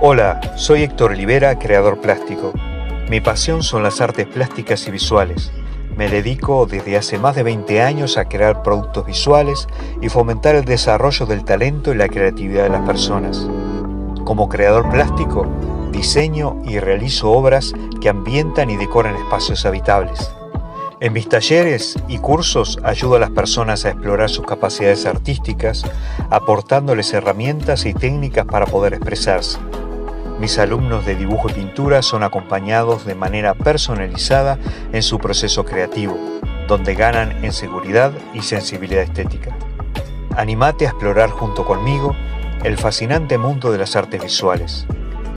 Hola, soy Héctor Olivera, creador plástico. Mi pasión son las artes plásticas y visuales. Me dedico desde hace más de 20 años a crear productos visuales y fomentar el desarrollo del talento y la creatividad de las personas. Como creador plástico, diseño y realizo obras que ambientan y decoran espacios habitables. En mis talleres y cursos ayudo a las personas a explorar sus capacidades artísticas, aportándoles herramientas y técnicas para poder expresarse. Mis alumnos de dibujo y pintura son acompañados de manera personalizada en su proceso creativo, donde ganan en seguridad y sensibilidad estética. Anímate a explorar junto conmigo el fascinante mundo de las artes visuales.